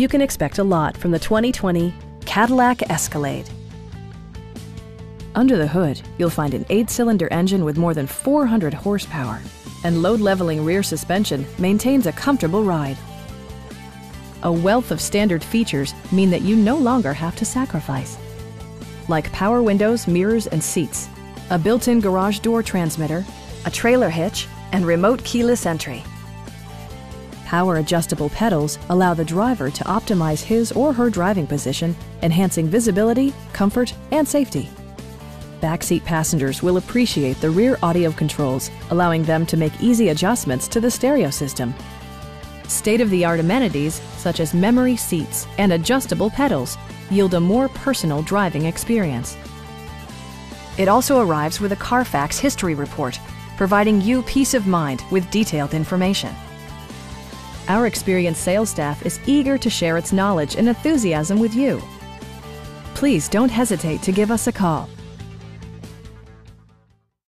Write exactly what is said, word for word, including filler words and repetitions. you can expect a lot from the twenty twenty Cadillac Escalade. Under the hood, you'll find an eight-cylinder engine with more than four hundred horsepower, and load-leveling rear suspension maintains a comfortable ride. A wealth of standard features mean that you no longer have to sacrifice, like power windows, mirrors, and seats, a built-in garage door transmitter, a trailer hitch, and remote keyless entry. Power adjustable pedals allow the driver to optimize his or her driving position, enhancing visibility, comfort, and safety. Backseat passengers will appreciate the rear audio controls, allowing them to make easy adjustments to the stereo system. State-of-the-art amenities, such as memory seats and adjustable pedals, yield a more personal driving experience. It also arrives with a Carfax history report, providing you peace of mind with detailed information. Our experienced sales staff is eager to share its knowledge and enthusiasm with you. Please don't hesitate to give us a call.